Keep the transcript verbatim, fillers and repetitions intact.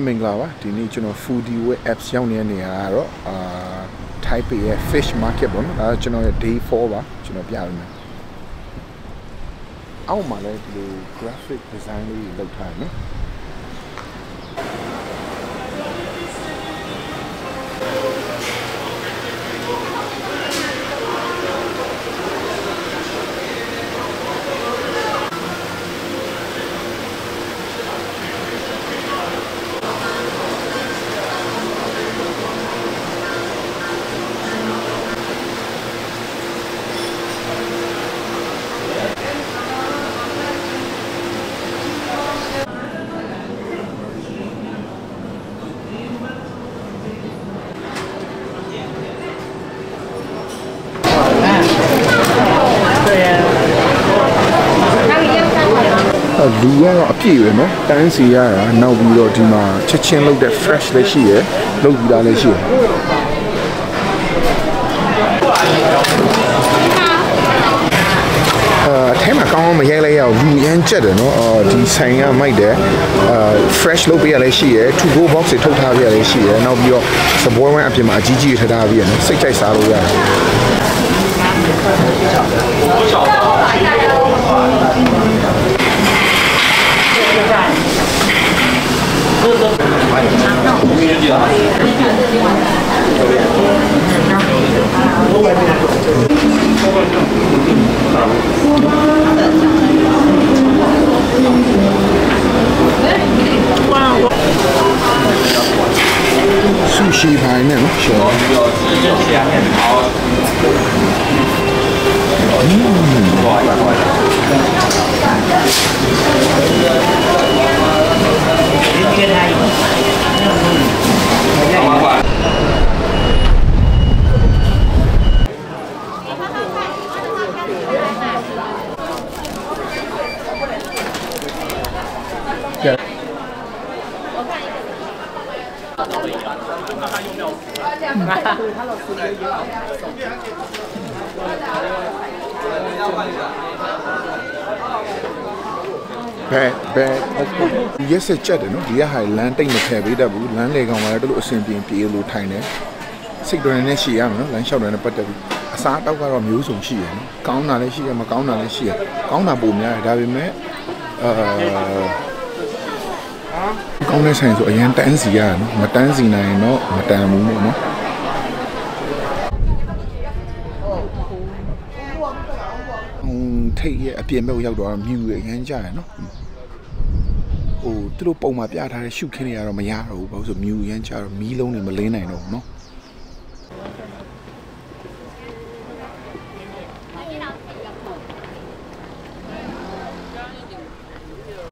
Minglawa, the national foodie with abs yawning near type a fish market one, uh, you know, day forward, you know, Pialman. Our Malay graphic design look time. Luang a few, eh? Tansi yara now we are doing a chicken look that fresh this year, look that this year. Uh, time I come my yellow yellow, we enjoy it, no? Uh, the same yah made there. Uh, fresh look that this year, two go box it, two half that this year. Now we are support one up to my Gigi to that year, no? Six guys are over. Sushi pie now, sure. Bad, bad. Yes, it's cheddar, no? The landing the heavy double, landing on a little simply in the little tiny. Sick during a she am, and shall run a pet. A sat out of news on she, count on a she, and a count on a she, count a boom, I have met. Countless hands or yan tanzia, matanzina, I know, matamu. Take a P M O yard or a mule and giant. Oh, through Poma Piata, shoot Kenny out of my yard, both a mule and child, Milo and Malena, I know.